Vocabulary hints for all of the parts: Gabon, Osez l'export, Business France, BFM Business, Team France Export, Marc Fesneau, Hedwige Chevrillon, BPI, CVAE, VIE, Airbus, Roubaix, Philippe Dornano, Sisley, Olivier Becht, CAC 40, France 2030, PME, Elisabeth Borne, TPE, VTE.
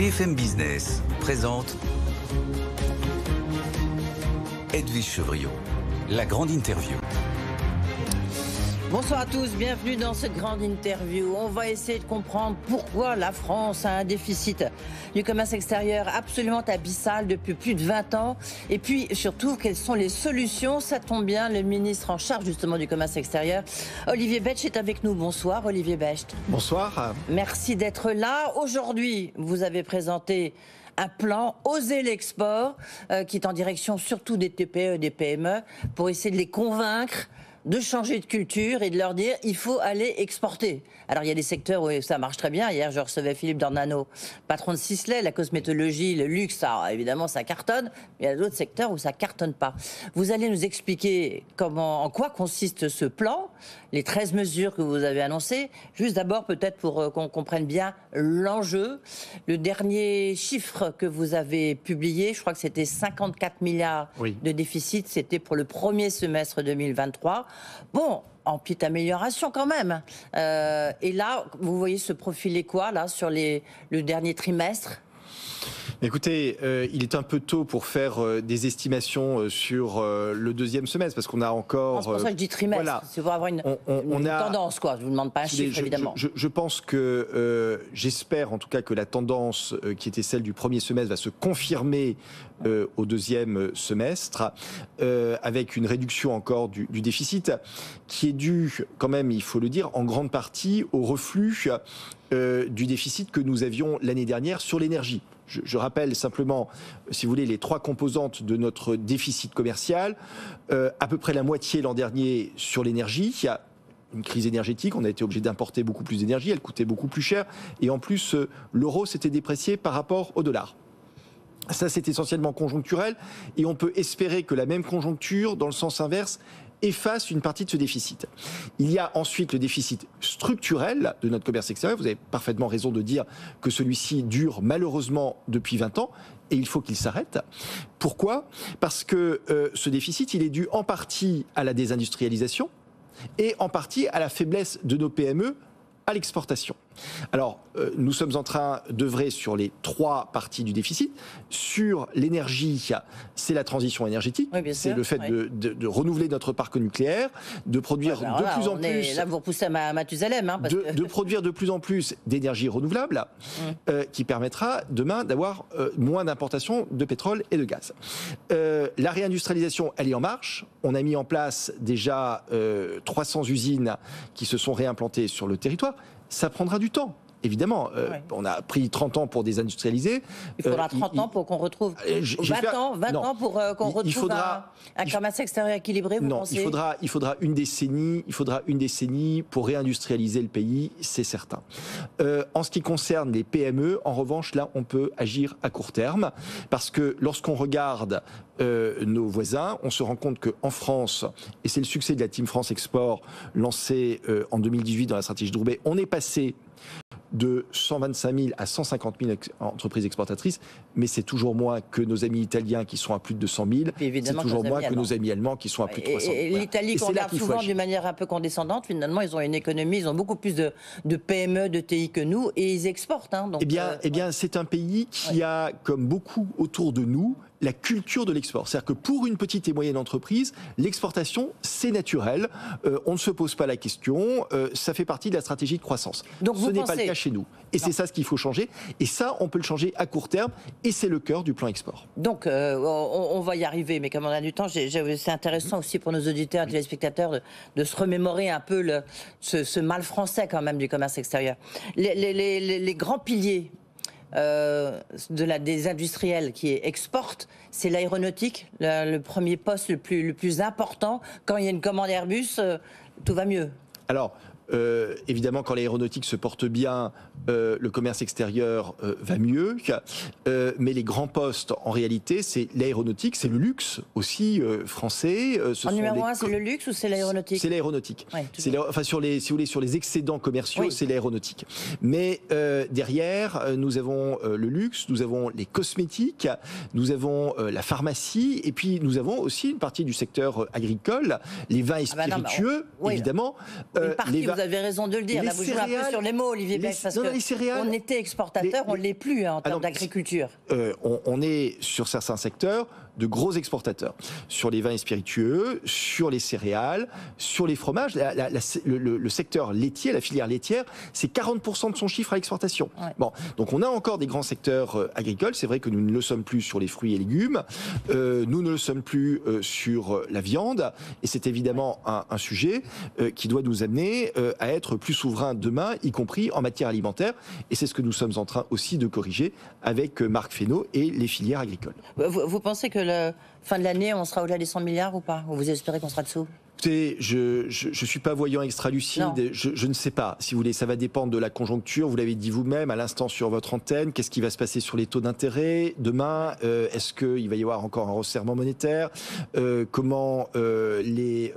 BFM Business présente Hedwige Chevrillon, la grande interview. Bonsoir à tous, bienvenue dans cette grande interview. On va essayer de comprendre pourquoi la France a un déficit du commerce extérieur absolument abyssal depuis plus de 20 ans. Et puis surtout, quelles sont les solutions? Ça tombe bien, le ministre en charge justement du commerce extérieur, Olivier Becht, est avec nous. Bonsoir Olivier Becht. Bonsoir. Merci d'être là. Aujourd'hui, vous avez présenté un plan Osez l'export qui est en direction surtout des TPE, des PME, pour essayer de les convaincre de changer de culture et de leur dire il faut aller exporter. Alors il y a des secteurs où ça marche très bien. Hier je recevais Philippe Dornano, patron de Sisley, la cosmétologie, le luxe, alors, évidemment ça cartonne, mais il y a d'autres secteurs où ça cartonne pas. Vous allez nous expliquer comment, en quoi consiste ce plan, les 13 mesures que vous avez annoncées. Juste d'abord peut-être pour qu'on comprenne bien l'enjeu, le dernier chiffre que vous avez publié, je crois que c'était 54 milliards oui, de déficit, c'était pour le premier semestre 2023. Bon, en petite amélioration quand même. Et là, vous voyez se profiler quoi là sur le dernier trimestre? Écoutez, il est un peu tôt pour faire des estimations sur le deuxième semestre, parce qu'on a encore... C'est pour ça que je dis trimestre, voilà, c'est pour avoir une tendance, quoi. Je ne vous demande pas un chiffre, évidemment. Je pense que, j'espère en tout cas que la tendance qui était celle du premier semestre va se confirmer au deuxième semestre, avec une réduction encore du déficit, qui est due quand même, il faut le dire, en grande partie au reflux du déficit que nous avions l'année dernière sur l'énergie. Je rappelle simplement, si vous voulez, les trois composantes de notre déficit commercial. À peu près la moitié l'an dernier sur l'énergie. Il y a une crise énergétique, on a été obligé d'importer beaucoup plus d'énergie, elle coûtait beaucoup plus cher. Et en plus, l'euro s'était déprécié par rapport au dollar. Ça, c'est essentiellement conjoncturel. Et on peut espérer que la même conjoncture, dans le sens inverse, efface une partie de ce déficit. Il y a ensuite le déficit structurel de notre commerce extérieur. Vous avez parfaitement raison de dire que celui-ci dure malheureusement depuis 20 ans et il faut qu'il s'arrête. Pourquoi? Parce que ce déficit, il est dû en partie à la désindustrialisation et en partie à la faiblesse de nos PME à l'exportation. Alors, nous sommes en train d'œuvrer sur les trois parties du déficit. Sur l'énergie, c'est la transition énergétique, oui, c'est le fait oui, de renouveler notre parc nucléaire, de produire de plus en plus... Là, vous repoussez à Mathusalem. Hein, de produire de plus en plus d'énergie renouvelable, qui permettra demain d'avoir moins d'importations de pétrole et de gaz. La réindustrialisation, elle est en marche. On a mis en place déjà 300 usines qui se sont réimplantées sur le territoire. Ça prendra du temps, évidemment. Ouais. On a pris 30 ans pour désindustrialiser. Il faudra 30 ans pour qu'on retrouve... 20 ans pour qu'on retrouve un commerce extérieur équilibré, vous pensez? Non, il faudra une décennie pour réindustrialiser le pays, c'est certain. En ce qui concerne les PME, en revanche, là, on peut agir à court terme. Parce que lorsqu'on regarde nos voisins, on se rend compte qu'en France, et c'est le succès de la Team France Export lancée en 2018 dans la stratégie de Roubaix, on est passé de 125 000 à 150 000 entreprises exportatrices, mais c'est toujours moins que nos amis italiens qui sont à plus de 200 000, c'est toujours moins que nos amis allemands qui sont à plus de 300 000. Et l'Italie qu'on regarde souvent d'une manière un peu condescendante, finalement ils ont une économie, ils ont beaucoup plus de PME, de TI que nous, et ils exportent. Hein, donc, eh bien c'est un pays qui ouais, a, comme beaucoup autour de nous, la culture de l'export. C'est-à-dire que pour une petite et moyenne entreprise, l'exportation, c'est naturel. On ne se pose pas la question. Ça fait partie de la stratégie de croissance. Donc ce n'est pas le cas chez nous. Et c'est ça ce qu'il faut changer. Et ça, on peut le changer à court terme. Et c'est le cœur du plan export. Donc, on va y arriver. Mais comme on a du temps, c'est intéressant aussi pour nos auditeurs et téléspectateurs de se remémorer un peu ce mal français quand même du commerce extérieur. Les grands piliers de la désindustrielle qui exporte, c'est l'aéronautique, le premier poste le plus important. Quand il y a une commande Airbus, tout va mieux. Alors, évidemment, quand l'aéronautique se porte bien, le commerce extérieur va mieux. Mais les grands postes, en réalité, c'est l'aéronautique, c'est le luxe aussi français. En numéro 1, c'est le luxe ou c'est l'aéronautique? C'est l'aéronautique. Ouais, enfin, si vous voulez, sur les excédents commerciaux, oui, c'est l'aéronautique. Mais derrière, nous avons le luxe, nous avons les cosmétiques, nous avons la pharmacie, et puis nous avons aussi une partie du secteur agricole, les vins et spiritueux, évidemment. Une partie, les vins, vous avez raison de le dire. Là, vous jouez un peu sur les mots, Olivier Becht, parce qu'on était exportateur, on ne l'est plus en termes d'agriculture. On est, sur certains secteurs, de gros exportateurs. Sur les vins et spiritueux, sur les céréales, sur les fromages, le secteur laitier, la filière laitière, c'est 40% de son chiffre à l'exportation. Ouais. Bon, donc on a encore des grands secteurs agricoles. C'est vrai que nous ne le sommes plus sur les fruits et légumes. Nous ne le sommes plus sur la viande. Et c'est évidemment un sujet qui doit nous amener à être plus souverains demain, y compris en matière alimentaire. Et c'est ce que nous sommes en train aussi de corriger avec Marc Fesneau et les filières agricoles. Vous pensez que fin de l'année, on sera au-delà des 100 milliards ou pas? Vous espérez qu'on sera dessous? Écoutez, je ne suis pas voyant extra-lucide, je ne sais pas. Si vous voulez, ça va dépendre de la conjoncture, vous l'avez dit vous-même à l'instant sur votre antenne, qu'est-ce qui va se passer sur les taux d'intérêt demain, est-ce qu'il va y avoir encore un resserrement monétaire, comment les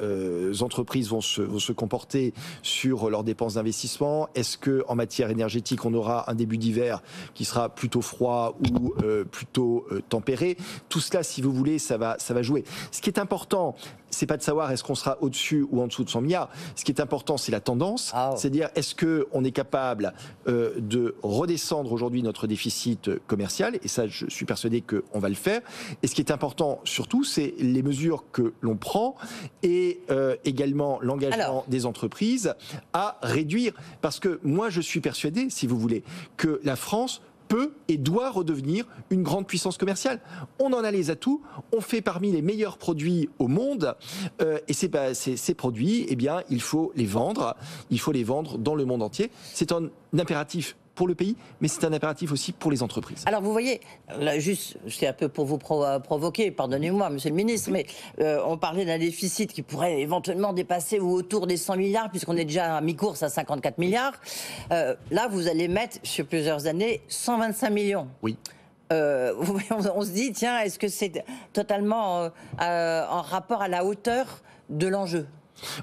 entreprises vont se comporter sur leurs dépenses d'investissement, est-ce qu'en matière énergétique on aura un début d'hiver qui sera plutôt froid ou plutôt tempéré? Tout cela, si vous voulez, ça va jouer. Ce qui est important, c'est pas de savoir est-ce qu'on sera au-dessus ou en dessous de 100 milliards. Ce qui est important, c'est la tendance. C'est-à-dire, est-ce qu'on est capable de redescendre aujourd'hui notre déficit commercial? Et ça, je suis persuadé qu'on va le faire. Et ce qui est important, surtout, c'est les mesures que l'on prend et également l'engagement des entreprises à réduire. Parce que moi, je suis persuadé, si vous voulez, que la France peut et doit redevenir une grande puissance commerciale. On en a les atouts, on fait parmi les meilleurs produits au monde, et ces produits, eh bien, il faut les vendre dans le monde entier. C'est un impératif pour le pays, mais c'est un impératif aussi pour les entreprises. Alors vous voyez, là, juste, c'est un peu pour vous provoquer, pardonnez-moi monsieur le ministre, mais on parlait d'un déficit qui pourrait éventuellement dépasser ou autour des 100 milliards, puisqu'on est déjà à mi-course à 54 milliards. Là, vous allez mettre, sur plusieurs années, 125 millions. Oui. On se dit, tiens, est-ce que c'est totalement en rapport à la hauteur de l'enjeu ?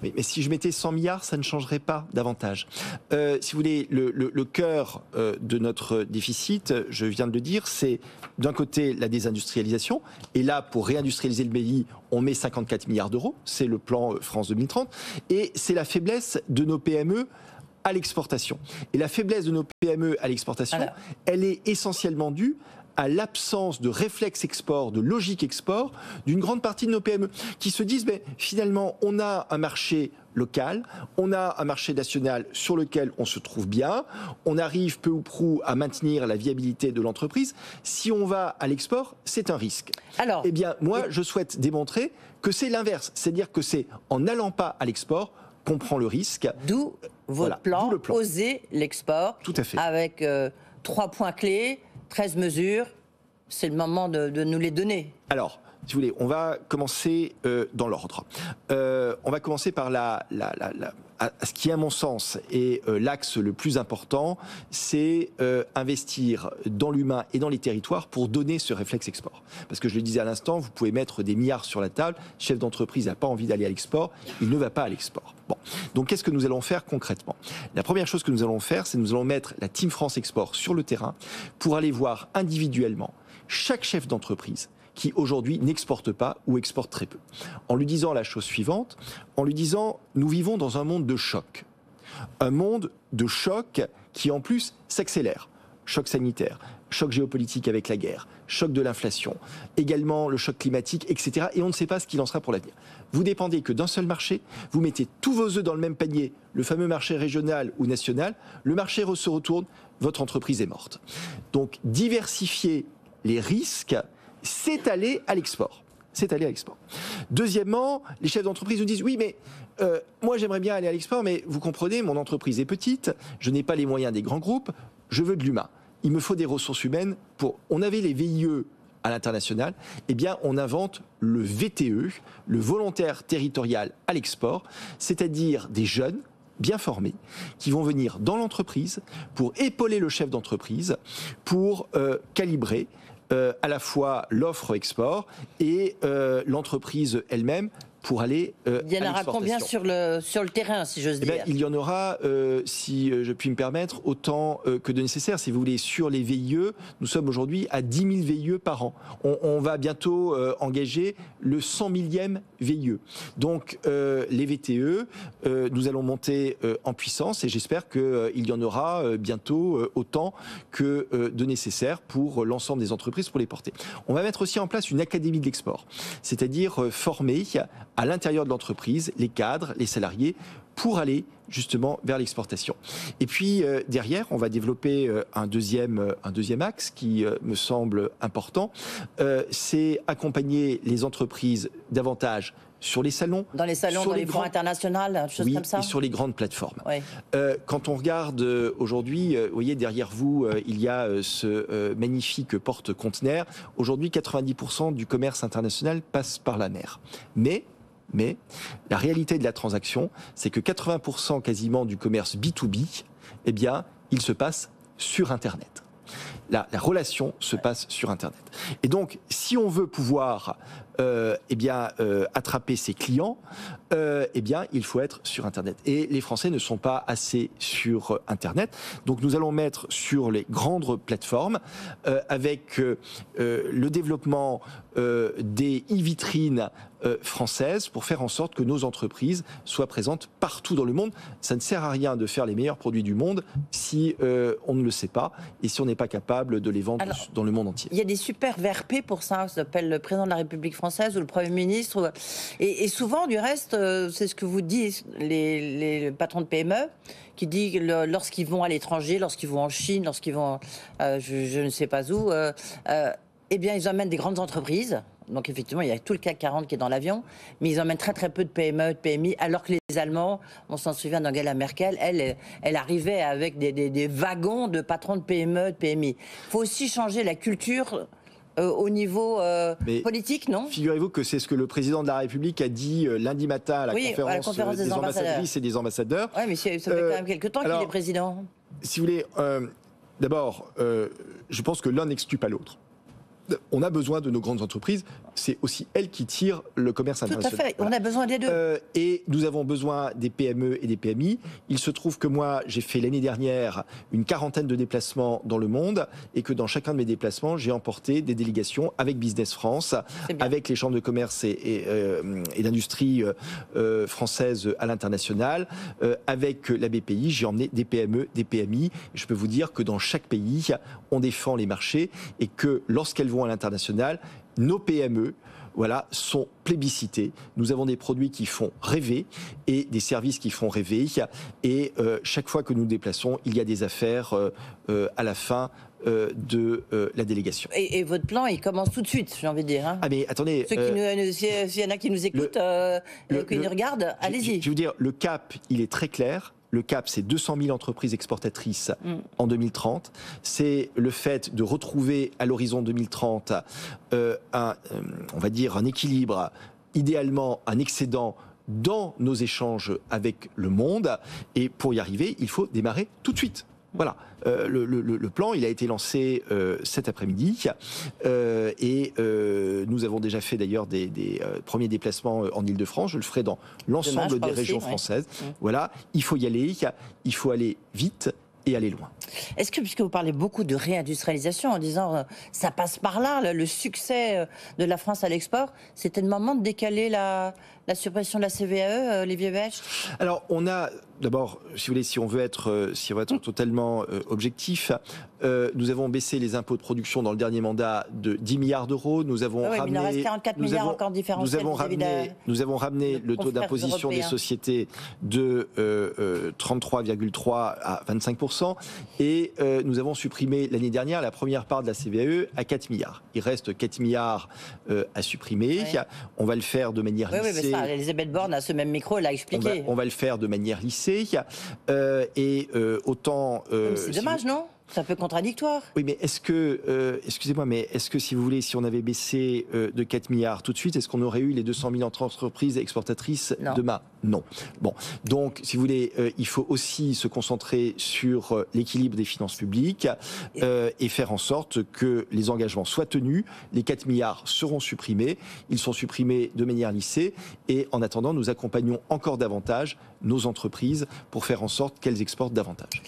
Oui, mais si je mettais 100 milliards, ça ne changerait pas davantage. Si vous voulez, le cœur de notre déficit, je viens de le dire, c'est d'un côté la désindustrialisation, et là, pour réindustrialiser le pays, on met 54 milliards d'euros, c'est le plan France 2030, et c'est la faiblesse de nos PME à l'exportation. Et la faiblesse de nos PME à l'exportation, elle est essentiellement due à l'absence de réflexe export, de logique export, d'une grande partie de nos PME, qui se disent, mais finalement, on a un marché local, on a un marché national sur lequel on se trouve bien, on arrive peu ou prou à maintenir la viabilité de l'entreprise. Si on va à l'export, c'est un risque. Alors, eh bien, moi, je souhaite démontrer que c'est l'inverse, c'est-à-dire que c'est en n'allant pas à l'export qu'on prend le risque. D'où votre plan, Osez l'export. Tout à fait. Avec 3 points clés, 13 mesures, c'est le moment de nous les donner. Alors, si vous voulez, on va commencer dans l'ordre. On va commencer par ce qui, à mon sens, est l'axe le plus important, c'est investir dans l'humain et dans les territoires pour donner ce réflexe export. Parce que je le disais à l'instant, vous pouvez mettre des milliards sur la table, le chef d'entreprise n'a pas envie d'aller à l'export, il ne va pas à l'export. Bon. Donc qu'est-ce que nous allons faire concrètement? La première chose que nous allons faire, c'est nous allons mettre la Team France Export sur le terrain pour aller voir individuellement chaque chef d'entreprise qui aujourd'hui n'exporte pas ou exporte très peu. En lui disant la chose suivante, en lui disant nous vivons dans un monde de choc. Un monde de choc qui en plus s'accélère. Choc sanitaire, choc géopolitique avec la guerre, choc de l'inflation, également le choc climatique, etc. Et on ne sait pas ce qu'il en sera pour l'avenir. Vous dépendez que d'un seul marché, vous mettez tous vos œufs dans le même panier, le fameux marché régional ou national, le marché se retourne, votre entreprise est morte. Donc diversifier les risques, c'est aller à l'export. C'est aller à l'export. Deuxièmement, les chefs d'entreprise nous disent « Oui, mais moi j'aimerais bien aller à l'export, mais vous comprenez, mon entreprise est petite, je n'ai pas les moyens des grands groupes, je veux de l'humain. Il me faut des ressources humaines pour... » On avait les VIE à l'international, eh bien on invente le VTE, le volontaire territorial à l'export, c'est-à-dire des jeunes bien formés, qui vont venir dans l'entreprise pour épauler le chef d'entreprise, pour calibrer à la fois l'offre export et l'entreprise elle-même pour aller à l'exportation. Il y en aura combien sur le terrain, si j'ose dire? Il y en aura, si je puis me permettre, autant que de nécessaire. Si vous voulez, sur les VIE, nous sommes aujourd'hui à 10 000 VIE par an. On va bientôt engager le 100 000e VIE. Donc, les VTE, nous allons monter en puissance et j'espère qu'il y en aura bientôt autant que de nécessaire pour l'ensemble des entreprises pour les porter. On va mettre aussi en place une académie de l'export, c'est-à-dire former à l'intérieur de l'entreprise, les cadres, les salariés, pour aller justement vers l'exportation. Et puis derrière, on va développer un deuxième axe qui me semble important, c'est accompagner les entreprises davantage sur les salons. Dans les salons, dans les grands internationaux, des choses comme ça. Oui, et sur les grandes plateformes. Oui. Quand on regarde aujourd'hui, vous voyez derrière vous, il y a ce magnifique porte-conteneur. Aujourd'hui, 90% du commerce international passe par la mer. Mais la réalité de la transaction, c'est que 80% quasiment du commerce B2B, eh bien, il se passe sur Internet. La relation se passe sur Internet. Et donc, si on veut pouvoir attraper ses clients, eh bien, il faut être sur Internet. Et les Français ne sont pas assez sur Internet. Donc, nous allons mettre sur les grandes plateformes, avec le développement des e-vitrines françaises, pour faire en sorte que nos entreprises soient présentes partout dans le monde. Ça ne sert à rien de faire les meilleurs produits du monde si on ne le sait pas et si on n'est pas capable de les vendre dans le monde entier. Il y a des super VRP pour ça, ça s'appelle le président de la République française ou le Premier ministre. Et souvent, du reste, c'est ce que vous disent les patrons de PME, qui disent que lorsqu'ils vont à l'étranger, lorsqu'ils vont en Chine, lorsqu'ils vont je ne sais pas où, eh bien, ils emmènent des grandes entreprises. Donc effectivement, il y a tout le CAC 40 qui est dans l'avion, mais ils emmènent très très peu de PME, de PMI, alors que les Allemands, on s'en souvient d'Angela Merkel, elle arrivait avec des wagons de patrons de PME, de PMI. Il faut aussi changer la culture au niveau politique, non? Figurez-vous que c'est ce que le président de la République a dit lundi matin à la conférence des ambassadrices et des ambassadeurs. Oui, mais ça fait quand même quelques temps qu'il est président. Si vous voulez, d'abord, je pense que l'un n'exclut pas l'autre. On a besoin de nos grandes entreprises, c'est aussi elles qui tirent le commerce international. Tout à fait, on a besoin des deux. Et nous avons besoin des PME et des PMI. Il se trouve que moi, j'ai fait l'année dernière une quarantaine de déplacements dans le monde et que dans chacun de mes déplacements, j'ai emporté des délégations avec Business France, avec les chambres de commerce et d'industrie françaises à l'international, avec la BPI, j'ai emmené des PME, des PMI. Je peux vous dire que dans chaque pays, on défend les marchés et que lorsqu'elles vont à l'international, nos PME, voilà, sont plébiscités. Nous avons des produits qui font rêver et des services qui font rêver. Et chaque fois que nous nous déplaçons, il y a des affaires à la fin de la délégation. Et votre plan, il commence tout de suite, j'ai envie de dire. Hein. Ah mais attendez... S'il y en a qui nous écoutent, qui nous regardent, allez-y. Je veux dire, le cap, il est très clair. Le cap, c'est 200 000 entreprises exportatrices en 2030. C'est le fait de retrouver à l'horizon 2030 on va dire un équilibre, idéalement un excédent dans nos échanges avec le monde. Et pour y arriver, il faut démarrer tout de suite. Voilà, le plan, il a été lancé cet après-midi nous avons déjà fait d'ailleurs des premiers déplacements en Ile-de-France. Je le ferai dans l'ensemble des régions françaises. Ouais. Voilà, il faut y aller, il faut aller vite et aller loin. Est-ce que, puisque vous parlez beaucoup de réindustrialisation en disant ça passe par là, le succès de la France à l'export, c'était le moment de décaler la suppression de la CVAE, Olivier Becht? Alors, on a d'abord, si vous voulez, si on veut être totalement objectif, nous avons baissé les impôts de production dans le dernier mandat de 10 milliards d'euros. Nous avons ramené, mais il en reste 44 milliards encore différentiels. Nous avons ramené le taux d'imposition des sociétés de 33,3 à 25%. Et nous avons supprimé l'année dernière la première part de la CVAE à 4 milliards. Il reste 4 milliards à supprimer. Oui. On va le faire de manière lissée. Oui, mais ça, Elisabeth Borne a ce même micro, elle a expliqué. On va le faire de manière lissée. C'est dommage, non ? C'est un peu contradictoire. Oui, mais est-ce que, excusez-moi, mais est-ce que, si vous voulez, si on avait baissé de 4 milliards tout de suite, est-ce qu'on aurait eu les 200 000 entreprises exportatrices demain ? Non. Bon, donc, si vous voulez, il faut aussi se concentrer sur l'équilibre des finances publiques et faire en sorte que les engagements soient tenus. Les 4 milliards seront supprimés. Ils sont supprimés de manière lissée. Et en attendant, nous accompagnons encore davantage nos entreprises pour faire en sorte qu'elles exportent davantage.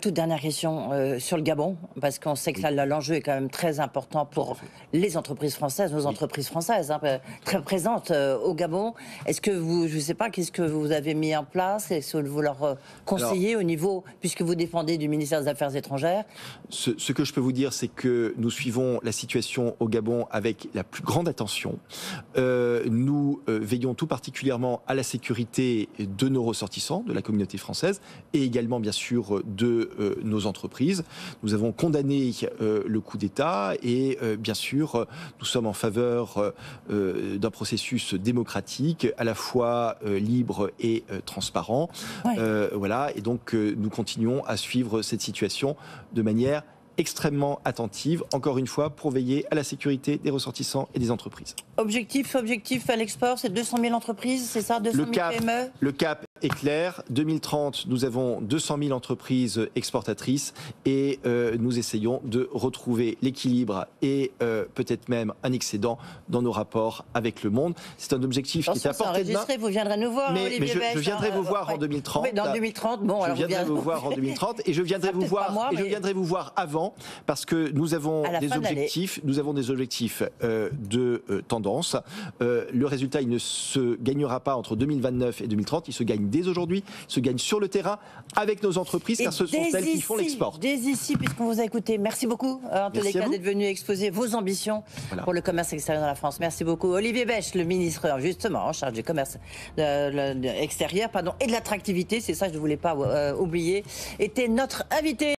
Toute dernière question sur le Gabon, parce qu'on sait que là, l'enjeu est quand même très important pour les entreprises françaises, nos entreprises françaises, hein, très présentes au Gabon. Est-ce que vous, je ne sais pas, qu'est-ce que vous avez mis en place et ce que vous leur conseillez au niveau, puisque vous dépendez du ministère des Affaires étrangères? Ce que je peux vous dire, c'est que nous suivons la situation au Gabon avec la plus grande attention. Nous veillons tout particulièrement à la sécurité de nos ressortissants, de la communauté française et également, bien sûr, de nos entreprises. Nous avons condamné le coup d'État et, bien sûr, nous sommes en faveur d'un processus démocratique, à la fois libre et transparent. Voilà, et donc nous continuons à suivre cette situation de manière extrêmement attentive, encore une fois, pour veiller à la sécurité des ressortissants et des entreprises. Objectif à l'export, c'est 200 000 entreprises, c'est ça, 200 000 PME? Le cap est clair. 2030, nous avons 200 000 entreprises exportatrices et nous essayons de retrouver l'équilibre et peut-être même un excédent dans nos rapports avec le monde. C'est un objectif qui est à portée de main. Vous viendrez nous voir, Olivier Becht. Mais je viendrai vous voir en 2030. Mais dans 2030, bon, alors je viendrai vous voir en 2030 et je viendrai vous voir. Moi, mais... Et je viendrai vous voir avant, parce que nous avons des objectifs. Nous avons des objectifs de tendance. Le résultat, il ne se gagnera pas entre 2029 et 2030. Il se gagne dès aujourd'hui, se gagne sur le terrain avec nos entreprises, car ce sont celles qui font l'export. Dès ici, puisqu'on vous a écouté, merci beaucoup, en tous les cas, d'être venu exposer vos ambitions pour le commerce extérieur de la France. Merci beaucoup. Olivier Becht, le ministre, justement, en charge du commerce extérieur et de l'attractivité, c'est ça que je ne voulais pas oublier, était notre invité.